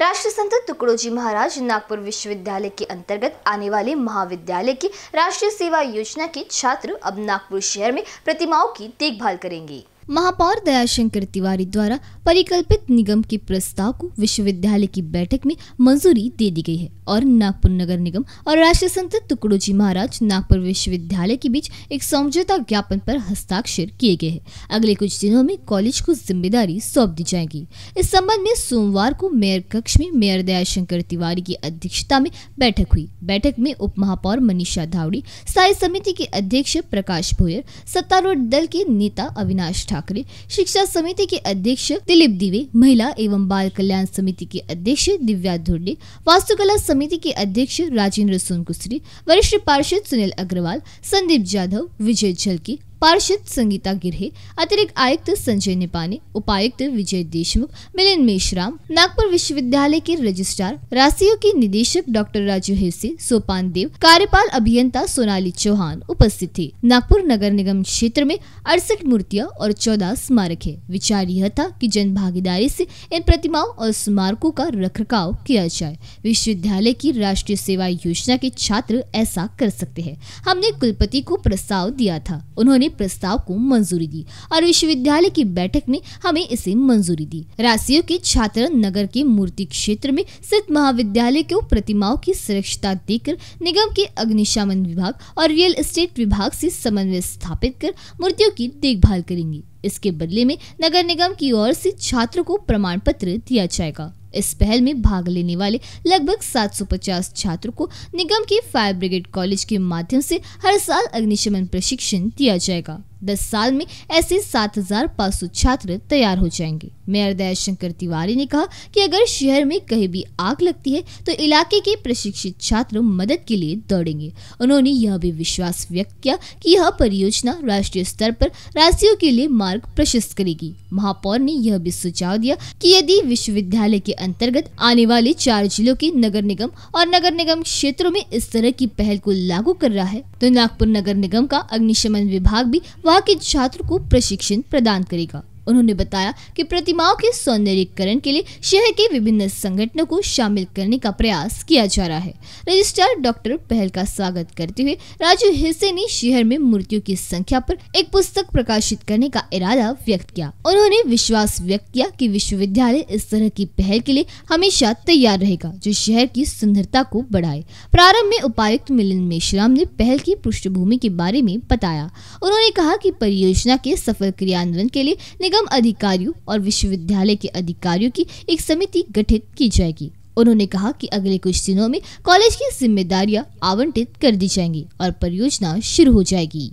राष्ट्रीय संत टुकड़ोजी महाराज नागपुर विश्वविद्यालय के अंतर्गत आने वाले महाविद्यालय की राष्ट्रीय सेवा योजना के छात्र अब नागपुर शहर में प्रतिमाओं की देखभाल करेंगे। महापौर दयाशंकर तिवारी द्वारा परिकल्पित निगम के प्रस्ताव को विश्वविद्यालय की बैठक में मंजूरी दे दी गई है और नागपुर नगर निगम और राष्ट्रीय संत टुकड़ोजी महाराज नागपुर विश्वविद्यालय के बीच एक समझौता ज्ञापन पर हस्ताक्षर किए गए हैं। अगले कुछ दिनों में कॉलेज को जिम्मेदारी सौंप दी जाएगी। इस संबंध में सोमवार को मेयर कक्ष में मेयर दयाशंकर तिवारी की अध्यक्षता में बैठक हुई। बैठक में उप महापौर मनीषा धावड़ी, स्थायी समिति के अध्यक्ष प्रकाश भोयर, सत्तारूढ़ दल के नेता अविनाश, शिक्षा समिति के अध्यक्ष दिलीप दिवे, महिला एवं बाल कल्याण समिति के अध्यक्ष दिव्या ढोडे, वास्तुकला समिति के अध्यक्ष राजेंद्र सोनकुसरी, वरिष्ठ पार्षद सुनील अग्रवाल, संदीप जाधव, विजय झलके, पार्षद संगीता गिरहे, अतिरिक्त आयुक्त संजय निपाने, उपायुक्त विजय देशमुख, मिलिंद मेश्राम, नागपुर विश्वविद्यालय के रजिस्ट्रार, राशियों के निदेशक डॉक्टर राजू हेसे, सोपान देव, कार्यपाल अभियंता सोनाली चौहान उपस्थित थे। नागपुर नगर निगम क्षेत्र में 68 मूर्तियां और 14 स्मारक है। विचार यह था कि जन भागीदारी से इन प्रतिमाओं और स्मारकों का रखरखाव किया जाए। विश्वविद्यालय की राष्ट्रीय सेवा योजना के छात्र ऐसा कर सकते हैं। हमने कुलपति को प्रस्ताव दिया था, उन्होंने प्रस्ताव को मंजूरी दी और विश्वविद्यालय की बैठक में हमें इसे मंजूरी दी। राशियों के छात्र नगर के मूर्ति क्षेत्र में स्थित महाविद्यालय को प्रतिमाओं की सुरक्षिता देकर निगम के अग्निशमन विभाग और रियल एस्टेट विभाग से समन्वय स्थापित कर मूर्तियों की देखभाल करेंगे। इसके बदले में नगर निगम की ओर से छात्रों को प्रमाण पत्र दिया जाएगा। इस पहल में भाग लेने वाले लगभग 750 छात्रों को निगम के फायर ब्रिगेड कॉलेज के माध्यम से हर साल अग्निशमन प्रशिक्षण दिया जाएगा। 10 साल में ऐसे 7500 छात्र तैयार हो जाएंगे। मेयर दयाशंकर तिवारी ने कहा कि अगर शहर में कहीं भी आग लगती है तो इलाके के प्रशिक्षित छात्र मदद के लिए दौड़ेंगे। उन्होंने यह भी विश्वास व्यक्त किया कि यह परियोजना राष्ट्रीय स्तर पर राशियों के लिए मार्ग प्रशस्त करेगी। महापौर ने यह भी सुझाव दिया कि यदि विश्वविद्यालय के अंतर्गत आने वाले 4 जिलों के नगर निगम और नगर निगम क्षेत्रों में इस तरह की पहल को लागू कर रहा है तो नागपुर नगर निगम का अग्निशमन विभाग भी वहाँ के छात्रों को प्रशिक्षण प्रदान करेगा। उन्होंने बताया कि प्रतिमाओं के सौंदर्यीकरण के लिए शहर के विभिन्न संगठनों को शामिल करने का प्रयास किया जा रहा है। रजिस्ट्रार डॉक्टर पहल का स्वागत करते हुए राजू हिस्से ने शहर में मूर्तियों की संख्या पर एक पुस्तक प्रकाशित करने का इरादा व्यक्त किया। उन्होंने विश्वास व्यक्त किया कि विश्वविद्यालय इस तरह की पहल के लिए हमेशा तैयार रहेगा जो शहर की सुंदरता को बढ़ाए। प्रारंभ में उपायुक्त मिलिंद मेश्राम ने पहल की पृष्ठभूमि के बारे में बताया। उन्होंने कहा कि परियोजना के सफल क्रियान्वयन के लिए अधिकारियों और विश्वविद्यालय के अधिकारियों की एक समिति गठित की जाएगी। उन्होंने कहा कि अगले कुछ दिनों में कॉलेज की जिम्मेदारियां आवंटित कर दी जाएंगी और परियोजना शुरू हो जाएगी।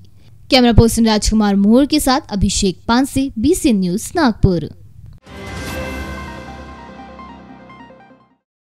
कैमरा पर्सन राजकुमार मोहर के साथ अभिषेक पांसे, BCN न्यूज़ नागपुर।